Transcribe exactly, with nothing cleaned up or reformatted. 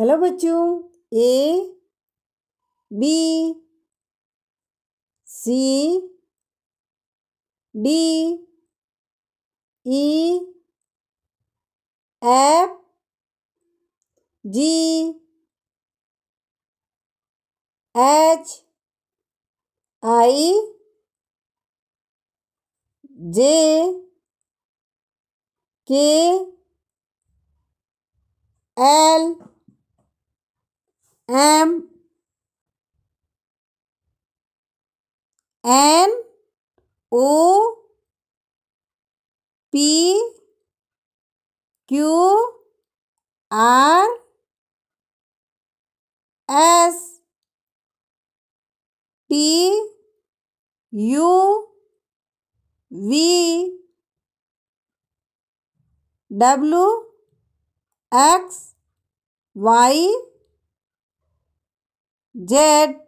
hello बच्चों, A B C D E F G H I J K L M N O P Q R S T U V W X Y Z